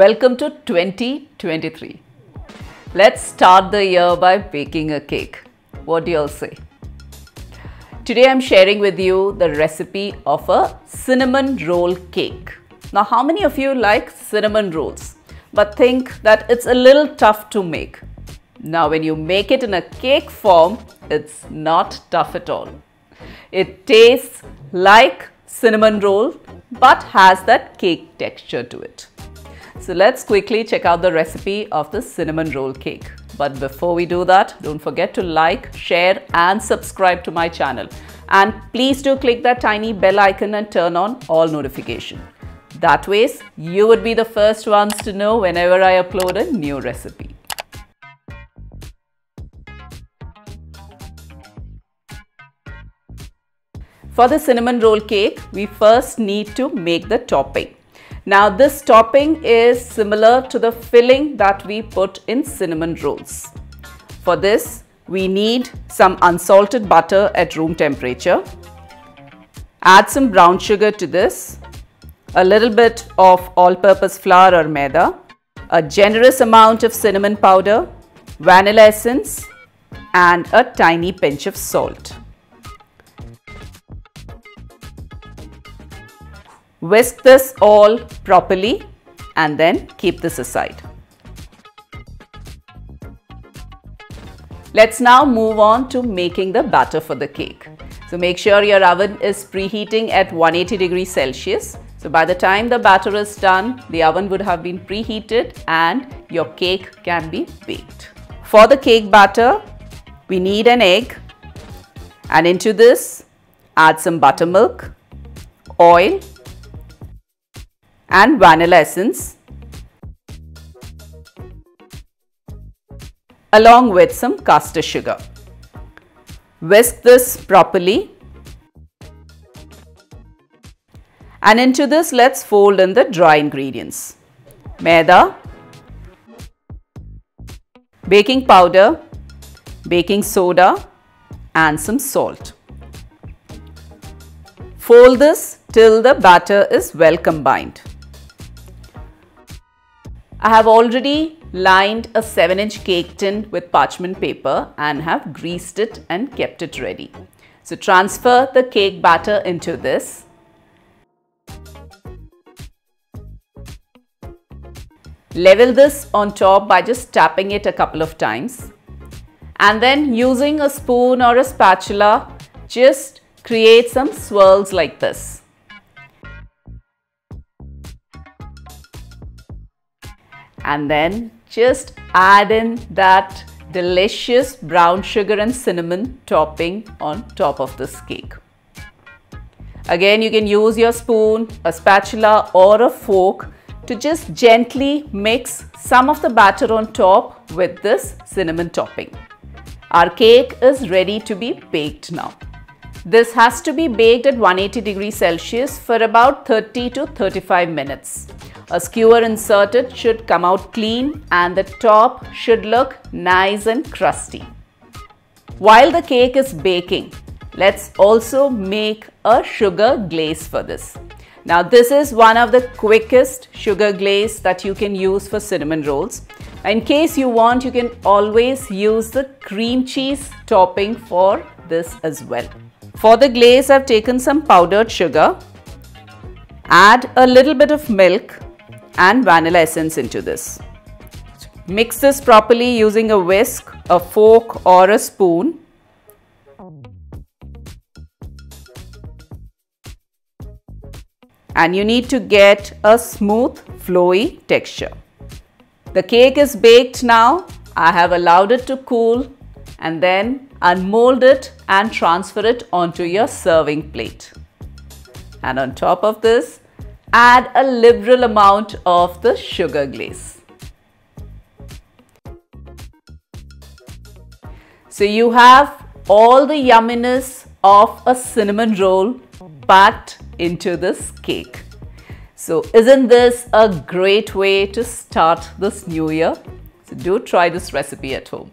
Welcome to 2023. Let's start the year by baking a cake. What do you all say? Today I'm sharing with you the recipe of a cinnamon roll cake. Now, how many of you like cinnamon rolls but think that it's a little tough to make? Now, when you make it in a cake form, it's not tough at all. It tastes like cinnamon roll but has that cake texture to it. So let's quickly check out the recipe of the cinnamon roll cake. But before we do that, don't forget to like, share and subscribe to my channel. And please do click that tiny bell icon and turn on all notifications. That way, you would be the first ones to know whenever I upload a new recipe. For the cinnamon roll cake, we first need to make the topping. Now, this topping is similar to the filling that we put in cinnamon rolls. For this, we need some unsalted butter at room temperature. Add some brown sugar to this, a little bit of all-purpose flour or maida, a generous amount of cinnamon powder, vanilla essence, and a tiny pinch of salt. Whisk this all properly and then keep this aside. Let's now move on to making the batter for the cake. So make sure your oven is preheating at 180 degrees Celsius. So by the time the batter is done, the oven would have been preheated and your cake can be baked. For the cake batter, we need an egg, and into this add some buttermilk, oil, and vanilla essence, along with some caster sugar. Whisk this properly, and into this let's fold in the dry ingredients: maida, baking powder, baking soda, and some salt. Fold this till the batter is well combined. I have already lined a 7-inch cake tin with parchment paper and have greased it and kept it ready. So transfer the cake batter into this. Level this on top by just tapping it a couple of times. And then using a spoon or a spatula, just create some swirls like this. And then just add in that delicious brown sugar and cinnamon topping on top of this cake. Again, you can use your spoon, a spatula or a fork to just gently mix some of the batter on top with this cinnamon topping. Our cake is ready to be baked now. This has to be baked at 180 degrees Celsius for about 30 to 35 minutes. A skewer inserted should come out clean and the top should look nice and crusty. While the cake is baking, let's also make a sugar glaze for this. Now, this is one of the quickest sugar glaze that you can use for cinnamon rolls. In case you want, you can always use the cream cheese topping for this as well. For the glaze, I've taken some powdered sugar. Add a little bit of milk and vanilla essence into this. Mix this properly using a whisk, a fork or a spoon. And you need to get a smooth, flowy texture. The cake is baked now. I have allowed it to cool and then unmold it and transfer it onto your serving plate. And on top of this, add a liberal amount of the sugar glaze. So you have all the yumminess of a cinnamon roll packed into this cake. So isn't this a great way to start this new year? So do try this recipe at home.